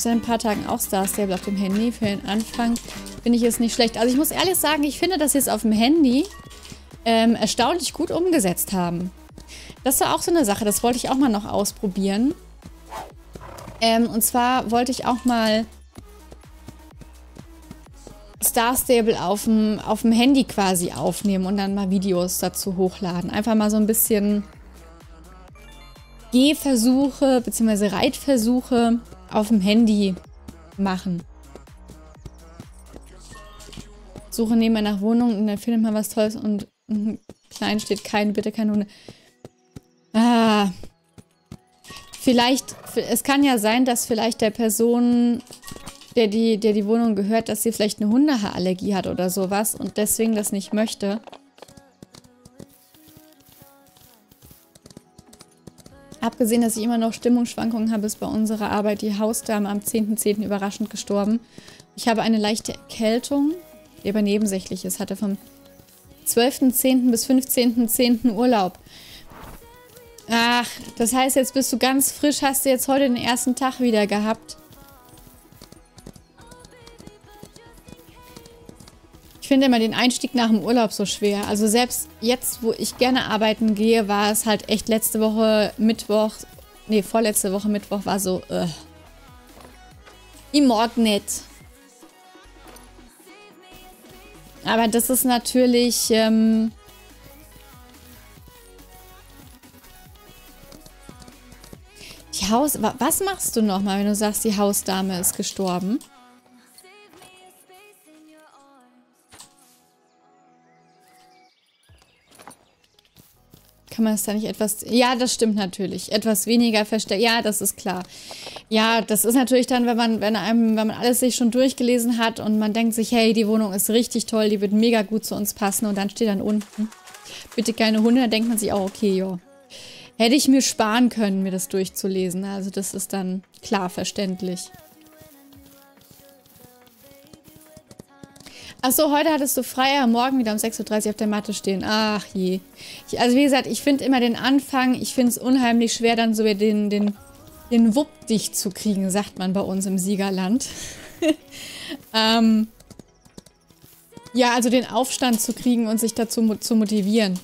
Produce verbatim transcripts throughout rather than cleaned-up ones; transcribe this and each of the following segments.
seit ein paar Tagen auch Star Stable auf dem Handy. Für den Anfang finde ich es nicht schlecht. Also ich muss ehrlich sagen, ich finde, dass sie es auf dem Handy ähm, erstaunlich gut umgesetzt haben. Das war auch so eine Sache, das wollte ich auch mal noch ausprobieren. Ähm, und zwar wollte ich auch mal Star Stable auf dem, auf dem Handy quasi aufnehmen und dann mal Videos dazu hochladen. Einfach mal so ein bisschen Gehversuche bzw. Reitversuche auf dem Handy machen. Suche nebenbei nach Wohnungen und dann findet man was Tolles und klein steht kein, bitte keine Hunde. Ah. Vielleicht, es kann ja sein, dass vielleicht der Person, der die, der die Wohnung gehört, dass sie vielleicht eine Hundehaarallergie hat oder sowas und deswegen das nicht möchte. Abgesehen, dass ich immer noch Stimmungsschwankungen habe, ist bei unserer Arbeit die Hausdame am zehnten zehnten überraschend gestorben. Ich habe eine leichte Erkältung, die aber nebensächlich ist, hatte vom zwölften zehnten bis fünfzehnten zehnten Urlaub. Ach, das heißt, jetzt bist du ganz frisch, hast du jetzt heute den ersten Tag wieder gehabt. Ich finde immer den Einstieg nach dem Urlaub so schwer. Also selbst jetzt, wo ich gerne arbeiten gehe, war es halt echt letzte Woche Mittwoch, nee, vorletzte Woche Mittwoch war so, äh, im Ort nicht. Aber das ist natürlich, ähm, die Haus... Was machst du nochmal, wenn du sagst, die Hausdame ist gestorben? Kann man es da nicht etwas... Ja, das stimmt natürlich. Etwas weniger verstehen. Ja, das ist klar. Ja, das ist natürlich dann, wenn man, wenn einem, wenn man alles sich schon durchgelesen hat und man denkt sich, hey, die Wohnung ist richtig toll, die wird mega gut zu uns passen und dann steht dann unten, bitte keine Hunde, dann denkt man sich auch, okay, jo. Hätte ich mir sparen können, mir das durchzulesen. Also das ist dann klar verständlich. Achso, heute hattest du frei, morgen wieder um sechs Uhr dreißig auf der Matte stehen. Ach je. Ich, also wie gesagt, ich finde immer den Anfang, ich finde es unheimlich schwer, dann so den, den, den Wupp dicht zu kriegen, sagt man bei uns im Siegerland. ähm, ja, also den Aufstand zu kriegen und sich dazu zu motivieren.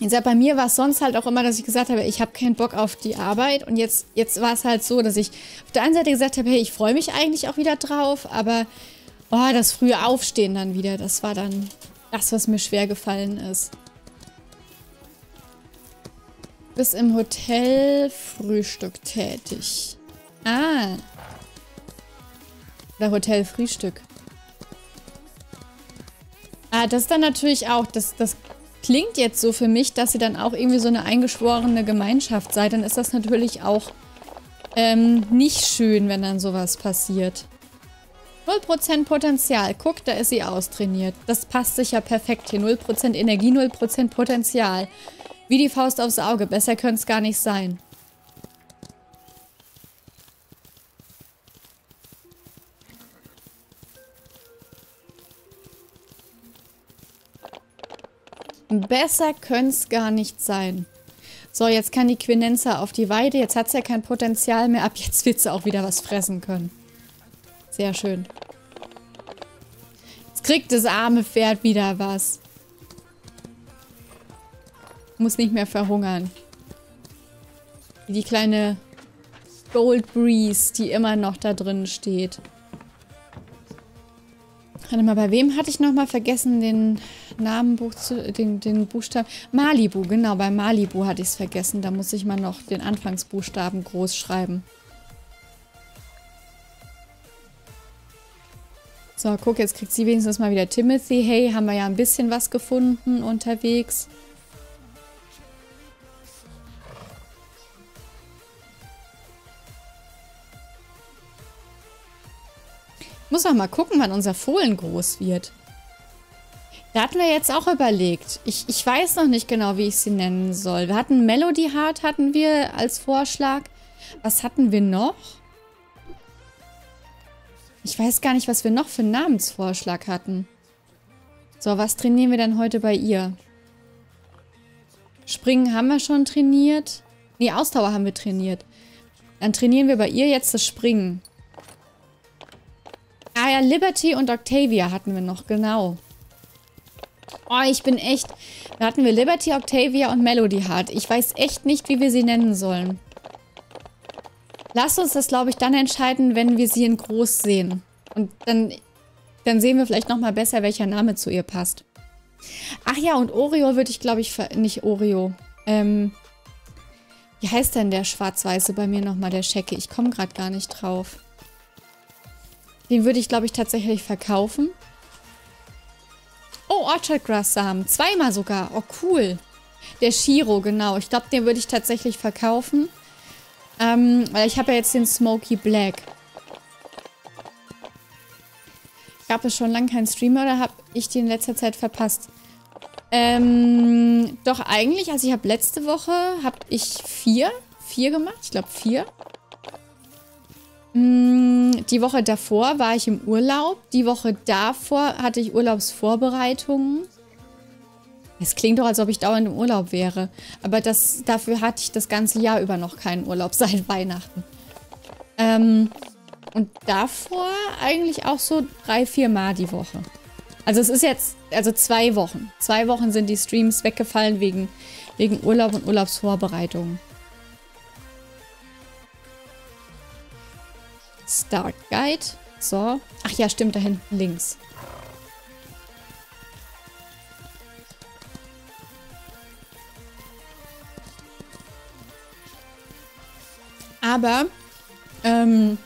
Jetzt, bei mir war es sonst halt auch immer, dass ich gesagt habe, ich habe keinen Bock auf die Arbeit. Und jetzt, jetzt war es halt so, dass ich auf der einen Seite gesagt habe, hey, ich freue mich eigentlich auch wieder drauf. Aber oh, das frühe Aufstehen dann wieder, das war dann das, was mir schwer gefallen ist. Bis im Hotel Frühstück tätig. Ah. Oder Hotel Frühstück. Ah, das ist dann natürlich auch, das... das klingt jetzt so für mich, dass sie dann auch irgendwie so eine eingeschworene Gemeinschaft sei. Dann ist das natürlich auch ähm, nicht schön, wenn dann sowas passiert. null Prozent Potenzial. Guck, da ist sie austrainiert. Das passt sich ja perfekt hier. null Prozent Energie, null Prozent Potenzial. Wie die Faust aufs Auge. Besser könnte es gar nicht sein. Besser könnte es gar nicht sein. So, jetzt kann die Quinenza auf die Weide. Jetzt hat sie ja kein Potenzial mehr. Ab jetzt wird sie auch wieder was fressen können. Sehr schön. Jetzt kriegt das arme Pferd wieder was. Muss nicht mehr verhungern. Wie die kleine Gold Breeze, die immer noch da drin steht. Warte mal, bei wem hatte ich nochmal vergessen, den Namenbuch zu, den, den Buchstaben? Malibu, genau, bei Malibu hatte ich es vergessen. Da muss ich mal noch den Anfangsbuchstaben groß schreiben. So, guck, jetzt kriegt sie wenigstens mal wieder Timothy. Hey, haben wir ja ein bisschen was gefunden unterwegs. Muss auch mal gucken, wann unser Fohlen groß wird. Da hatten wir jetzt auch überlegt. Ich, ich weiß noch nicht genau, wie ich sie nennen soll. Wir hatten Melody Heart, hatten wir als Vorschlag. Was hatten wir noch? Ich weiß gar nicht, was wir noch für einen Namensvorschlag hatten. So, was trainieren wir denn heute bei ihr? Springen haben wir schon trainiert. Nee, Ausdauer haben wir trainiert. Dann trainieren wir bei ihr jetzt das Springen. Ah ja, Liberty und Octavia hatten wir noch, genau. Oh, ich bin echt... Da hatten wir Liberty, Octavia und Melody Heart. Ich weiß echt nicht, wie wir sie nennen sollen. Lass uns das, glaube ich, dann entscheiden, wenn wir sie in groß sehen. Und dann, dann sehen wir vielleicht nochmal besser, welcher Name zu ihr passt. Ach ja, und Oreo würde ich, glaube ich, nicht Oreo. Ähm, wie heißt denn der Schwarz-Weiße bei mir nochmal, der Schecke? Ich komme gerade gar nicht drauf. Den würde ich, glaube ich, tatsächlich verkaufen. Oh, Orchard Grass Samen. Zweimal sogar. Oh, cool. Der Shiro, genau. Ich glaube, den würde ich tatsächlich verkaufen. Ähm, weil ich habe ja jetzt den Smoky Black. Gab es schon lange keinen Streamer oder habe ich die in letzter Zeit verpasst? Ähm, doch eigentlich, also ich habe letzte Woche, habe ich vier, vier gemacht, ich glaube vier. Hm, die Woche davor war ich im Urlaub, die Woche davor hatte ich Urlaubsvorbereitungen. Es klingt doch, als ob ich dauernd im Urlaub wäre, aber das, dafür hatte ich das ganze Jahr über noch keinen Urlaub, seit Weihnachten. Ähm... Und davor eigentlich auch so drei, vier Mal die Woche. Also es ist jetzt, also zwei Wochen. Zwei Wochen sind die Streams weggefallen wegen, wegen Urlaub und Urlaubsvorbereitungen. Start Guide. So. Ach ja, stimmt, da hinten links. Aber, ähm...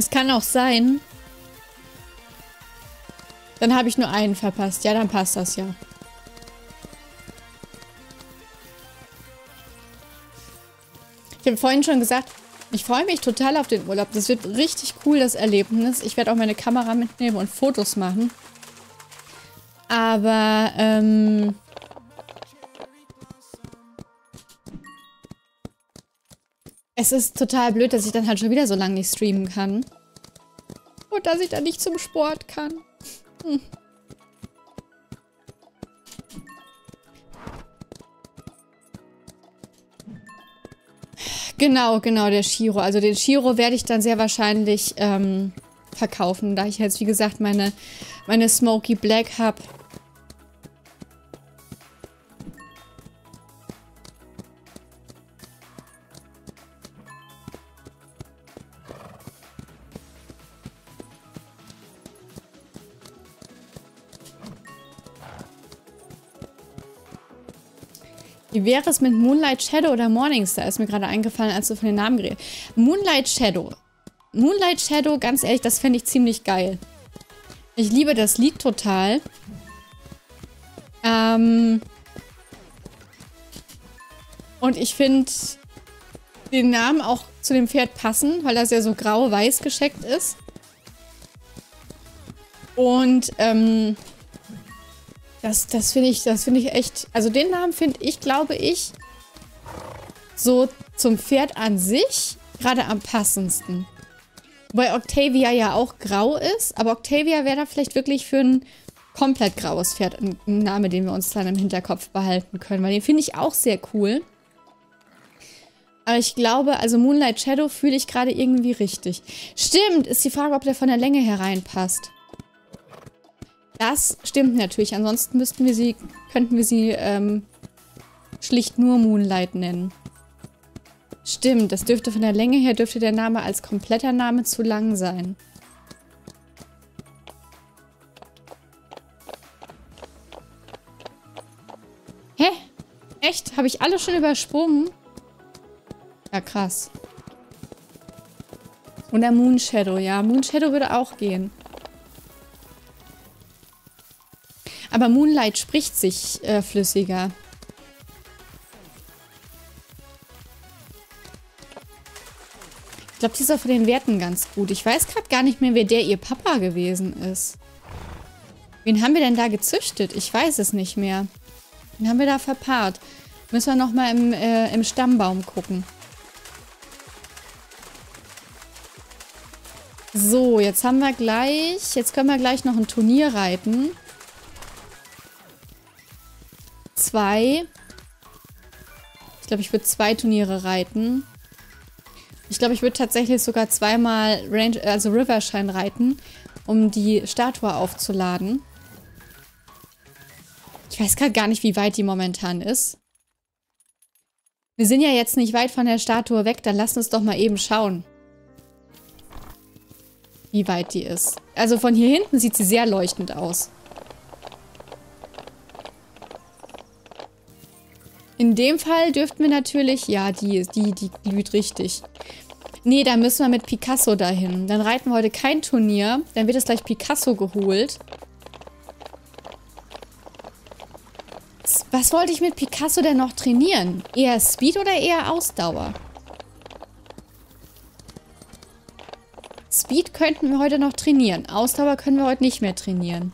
es kann auch sein, dann habe ich nur einen verpasst. Ja, dann passt das ja. Ich habe vorhin schon gesagt, ich freue mich total auf den Urlaub. Das wird richtig cool, das Erlebnis. Ich werde auch meine Kamera mitnehmen und Fotos machen. Aber, ähm... es ist total blöd, dass ich dann halt schon wieder so lange nicht streamen kann. Und dass ich dann nicht zum Sport kann. Hm. Genau, genau, der Shiro. Also den Shiro werde ich dann sehr wahrscheinlich ähm, verkaufen, da ich jetzt, wie gesagt, meine, meine Smoky Black habe. Wie wäre es mit Moonlight Shadow oder Morningstar? Ist mir gerade eingefallen, als du von den Namen geredet hast. Moonlight Shadow. Moonlight Shadow, ganz ehrlich, das fände ich ziemlich geil. Ich liebe das Lied total. Ähm Und ich finde den Namen auch zu dem Pferd passend, weil das ja so grau-weiß gescheckt ist. Und, ähm... Das, das finde ich, das finde ich echt... Also den Namen finde ich, glaube ich, so zum Pferd an sich gerade am passendsten. Wobei Octavia ja auch grau ist, aber Octavia wäre da vielleicht wirklich für ein komplett graues Pferd ein Name, den wir uns dann im Hinterkopf behalten können, weil den finde ich auch sehr cool. Aber ich glaube, also Moonlight Shadow fühle ich gerade irgendwie richtig. Stimmt, ist die Frage, ob der von der Länge her reinpasst. Das stimmt natürlich. Ansonsten müssten wir sie, könnten wir sie ähm, schlicht nur Moonlight nennen. Stimmt, das dürfte von der Länge her, dürfte der Name als kompletter Name zu lang sein. Hä? Echt? Habe ich alle schon übersprungen? Ja, krass. Und der Moon Shadow, ja. Moon Shadow würde auch gehen. Aber Moonlight spricht sich äh, flüssiger. Ich glaube, die ist auch von den Werten ganz gut. Ich weiß gerade gar nicht mehr, wer der ihr Papa gewesen ist. Wen haben wir denn da gezüchtet? Ich weiß es nicht mehr. Wen haben wir da verpaart? Müssen wir nochmal im, äh, im Stammbaum gucken. So, jetzt haben wir gleich... Jetzt können wir gleich noch ein Turnier reiten. Zwei. Ich glaube, ich würde zwei Turniere reiten. glaube, ich würde tatsächlich sogar zweimal Range, also Rivershine reiten, um die Statue aufzuladen. Ich weiß gerade gar nicht, wie weit die momentan ist. Wir sind ja jetzt nicht weit von der Statue weg, dann lass uns doch mal eben schauen, wie weit die ist. Also von hier hinten sieht sie sehr leuchtend aus. In dem Fall dürften wir natürlich... Ja, die, die, die glüht richtig. Nee, da müssen wir mit Picasso dahin. Dann reiten wir heute kein Turnier. Dann wird es gleich Picasso geholt. Was wollte ich mit Picasso denn noch trainieren? Eher Speed oder eher Ausdauer? Speed könnten wir heute noch trainieren. Ausdauer können wir heute nicht mehr trainieren.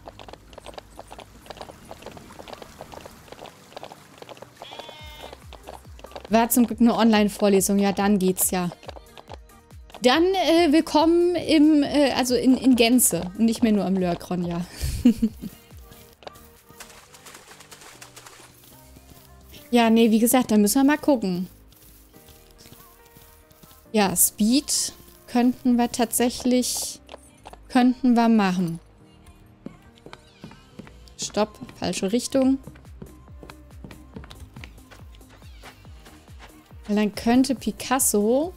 War zum Glück eine Online-Vorlesung. Ja, dann geht's ja. Dann äh, willkommen im, äh, also in, in Gänze. Und nicht mehr nur am Lörkron, ja. Ja, nee, wie gesagt, da müssen wir mal gucken. Ja, Speed könnten wir tatsächlich, könnten wir machen. Stopp, falsche Richtung. Weil dann könnte Picasso...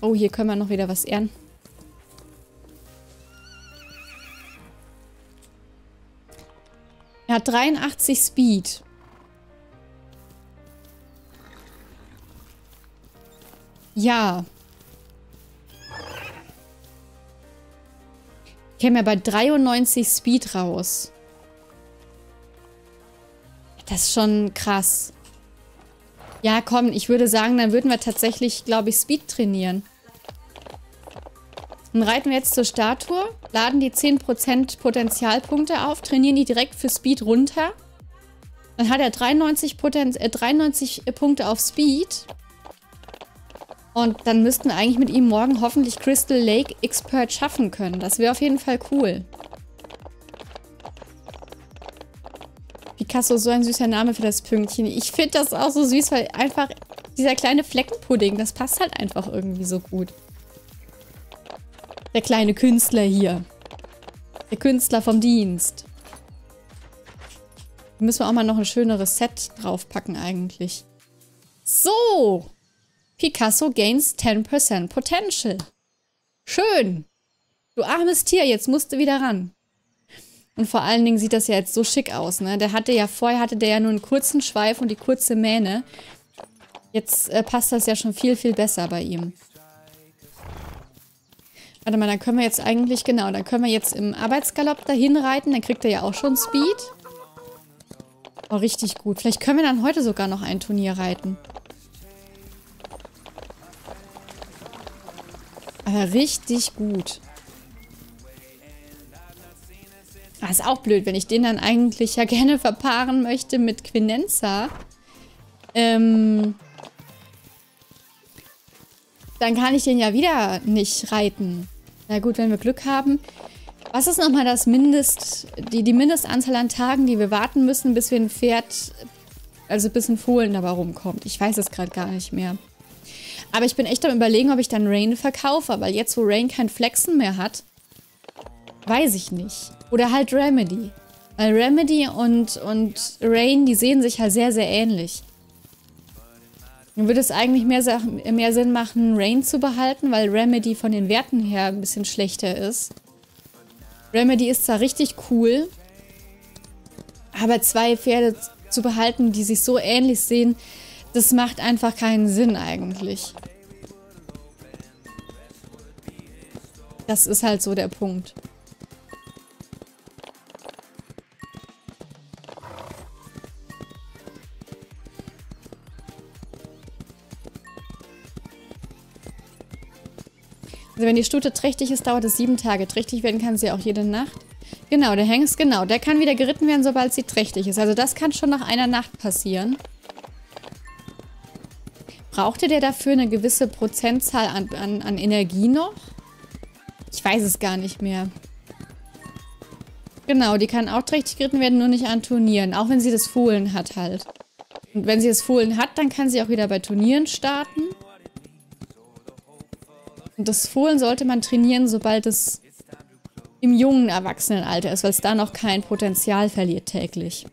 Oh, hier können wir noch wieder was ernten. Er hat dreiundachtzig Speed. Ja. Ich käme ja bei dreiundneunzig Speed raus. Das ist schon krass. Ja, komm, ich würde sagen, dann würden wir tatsächlich, glaube ich, Speed trainieren. Dann reiten wir jetzt zur Statue, laden die zehn Prozent Potenzialpunkte auf, trainieren die direkt für Speed runter. Dann hat er dreiundneunzig, Poten äh, dreiundneunzig Punkte auf Speed. Und dann müssten wir eigentlich mit ihm morgen hoffentlich Crystal Lake Expert schaffen können. Das wäre auf jeden Fall cool. Picasso, so ein süßer Name für das Pünktchen. Ich finde das auch so süß, weil einfach dieser kleine Fleckenpudding, das passt halt einfach irgendwie so gut. Der kleine Künstler hier. Der Künstler vom Dienst. Da müssen wir auch mal noch ein schöneres Set draufpacken eigentlich. So! Picasso gains ten percent Potential. Schön! Du armes Tier, jetzt musst du wieder ran. Und vor allen Dingen sieht das ja jetzt so schick aus, ne? Der hatte ja vorher, hatte der ja nur einen kurzen Schweif und die kurze Mähne. Jetzt äh, passt das ja schon viel, viel besser bei ihm. Warte mal, dann können wir jetzt eigentlich, genau, dann können wir jetzt im Arbeitsgalopp dahin reiten. Dann kriegt er ja auch schon Speed. Oh, richtig gut. Vielleicht können wir dann heute sogar noch ein Turnier reiten. Aber richtig gut. Ah, ist auch blöd, wenn ich den dann eigentlich ja gerne verpaaren möchte mit Quinenza. Ähm, dann kann ich den ja wieder nicht reiten. Na gut, wenn wir Glück haben. Was ist nochmal das Mindest, die, die Mindestanzahl an Tagen, die wir warten müssen, bis wir ein Pferd, also bis ein Fohlen dabei rumkommt? Ich weiß es gerade gar nicht mehr. Aber ich bin echt am Überlegen, ob ich dann Rain verkaufe, weil jetzt, wo Rain kein Flexen mehr hat, weiß ich nicht. Oder halt Remedy. Weil Remedy und, und Rain, die sehen sich halt sehr, sehr ähnlich. Dann würde es eigentlich mehr, mehr Sinn machen, Rain zu behalten, weil Remedy von den Werten her ein bisschen schlechter ist. Remedy ist zwar richtig cool, aber zwei Pferde zu behalten, die sich so ähnlich sehen, das macht einfach keinen Sinn eigentlich. Das ist halt so der Punkt. Also wenn die Stute trächtig ist, dauert es sieben Tage. Trächtig werden kann sie auch jede Nacht. Genau, der Hengst, genau. Der kann wieder geritten werden, sobald sie trächtig ist. Also das kann schon nach einer Nacht passieren. Brauchte der dafür eine gewisse Prozentzahl an, an, an Energie noch? Ich weiß es gar nicht mehr. Genau, die kann auch trächtig geritten werden, nur nicht an Turnieren. Auch wenn sie das Fohlen hat halt. Und wenn sie es Fohlen hat, dann kann sie auch wieder bei Turnieren starten. Und das Fohlen sollte man trainieren, sobald es im jungen Erwachsenenalter ist, weil es da noch kein Potenzial verliert täglich.